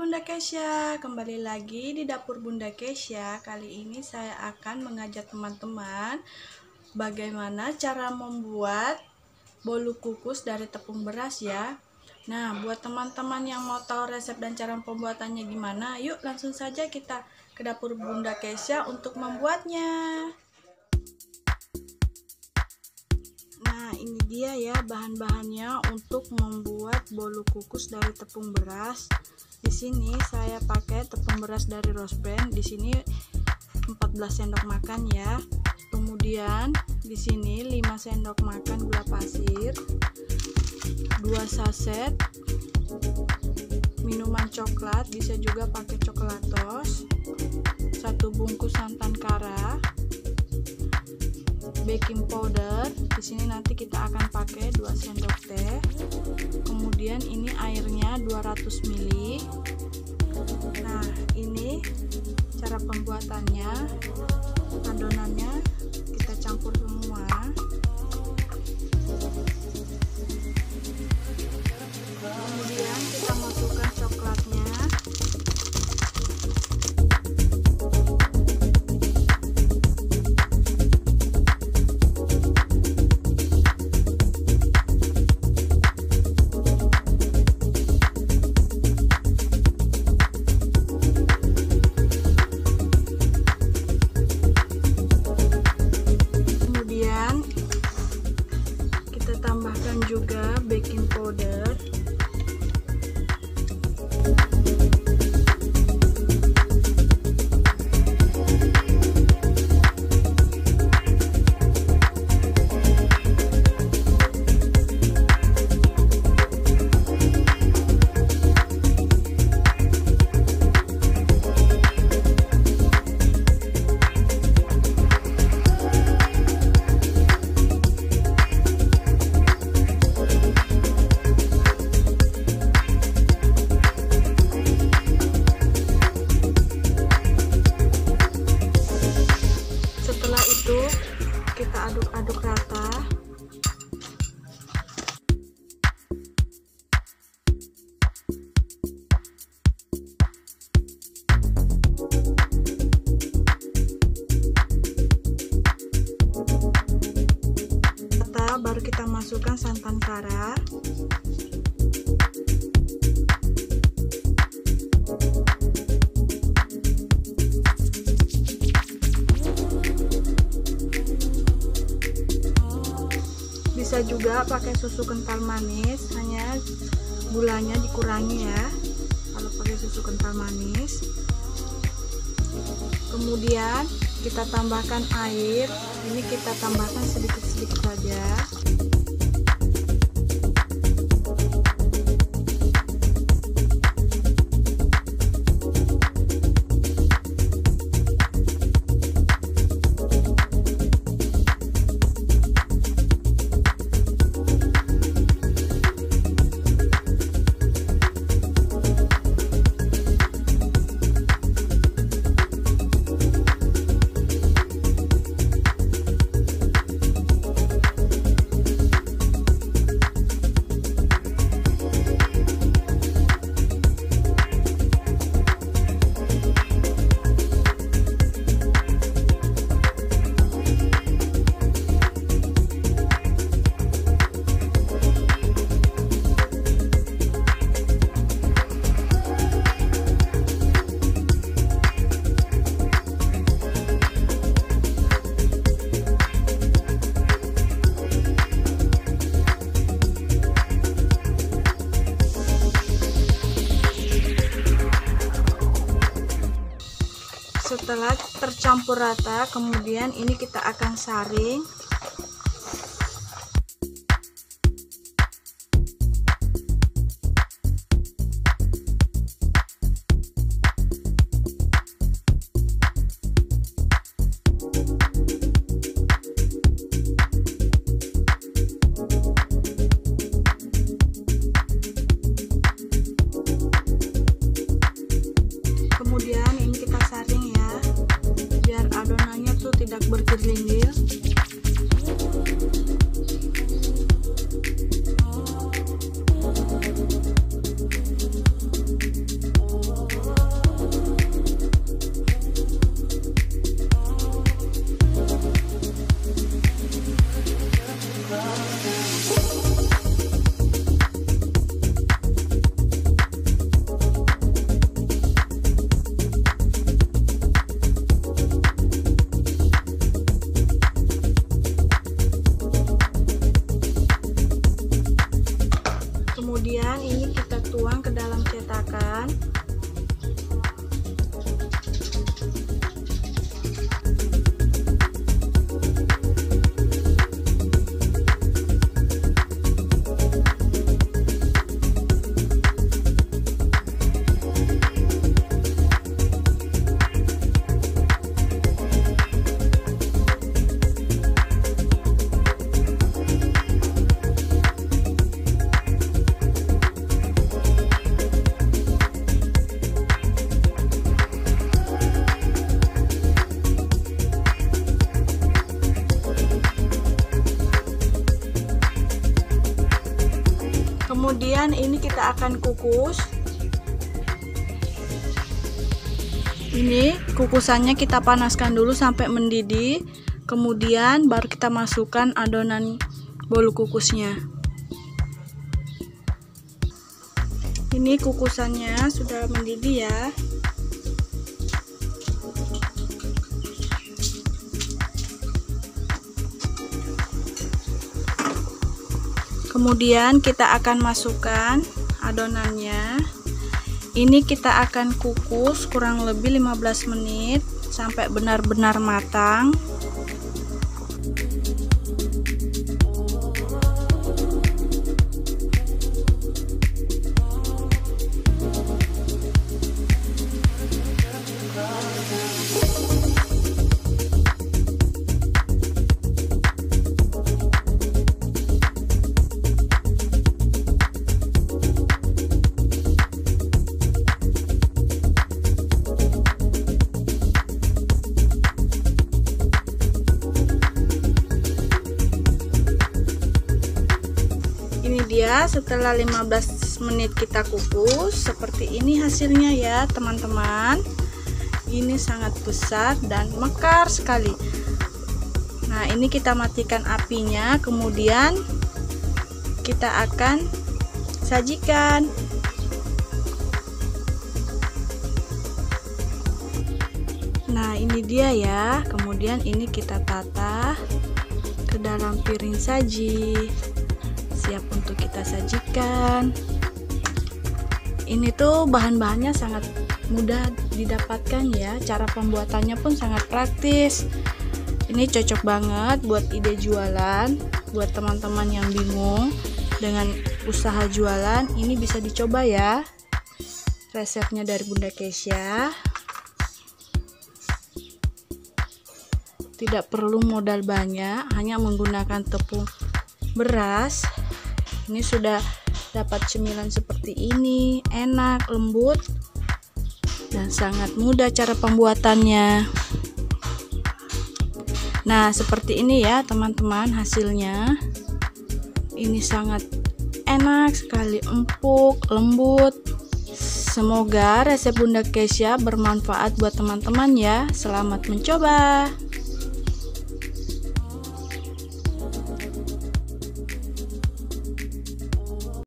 Bunda Keysha, kembali lagi di dapur Bunda Keysha. Kali ini saya akan mengajak teman-teman bagaimana cara membuat bolu kukus dari tepung beras ya. Nah, buat teman-teman yang mau tahu resep dan cara pembuatannya gimana, yuk langsung saja kita ke dapur Bunda Keysha untuk membuatnya. Nah, ini dia ya bahan-bahannya untuk membuat bolu kukus dari tepung beras. Di sini saya pakai tepung beras dari Rosebrand. Di sini 14 sendok makan ya. Kemudian di sini 5 sendok makan gula pasir, 2 saset minuman coklat, bisa juga pakai coklatos, 1 bungkus santan kara, baking powder. Di sini nanti kita akan pakai 2 sendok teh. Kemudian ini airnya 200 ml. Nah, ini cara pembuatannya. Adonannya kita campur semua. Kemudian kita masukkan coklatnya. Tambahkan juga baking powder. Kita aduk-aduk rata. Baru kita masukkan santan kara. Bisa juga pakai susu kental manis, hanya gulanya dikurangi ya kalau pakai susu kental manis. Kemudian kita tambahkan air. Ini kita tambahkan sedikit-sedikit saja. Setelah tercampur rata, kemudian ini kita akan saring. Kemudian ini kita saring ya, biar adonannya tuh tidak berkerlindil. Kemudian ini kita akan kukus. Ini kukusannya kita panaskan dulu sampai mendidih, kemudian baru kita masukkan adonan bolu kukusnya. Ini kukusannya sudah mendidih ya. Kemudian kita akan masukkan adonannya. Ini kita akan kukus kurang lebih 15 menit sampai benar-benar matang. Setelah 15 menit kita kukus, seperti ini hasilnya ya teman-teman. Ini sangat besar dan mekar sekali. Nah, ini kita matikan apinya, kemudian kita akan sajikan. Nah, ini dia ya. Kemudian ini kita tata ke dalam piring saji, siap untuk kita sajikan. Ini tuh bahan-bahannya sangat mudah didapatkan ya, cara pembuatannya pun sangat praktis. Ini cocok banget buat ide jualan, buat teman-teman yang bingung dengan usaha jualan, ini bisa dicoba ya. Resepnya dari Bunda Keysha, tidak perlu modal banyak, hanya menggunakan tepung beras. Ini sudah dapat cemilan seperti ini, enak, lembut, dan sangat mudah cara pembuatannya. Nah, seperti ini ya teman-teman hasilnya. Ini sangat enak sekali, empuk, lembut. Semoga resep Bunda Keysha bermanfaat buat teman-teman ya. Selamat mencoba.